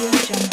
AudioJungle.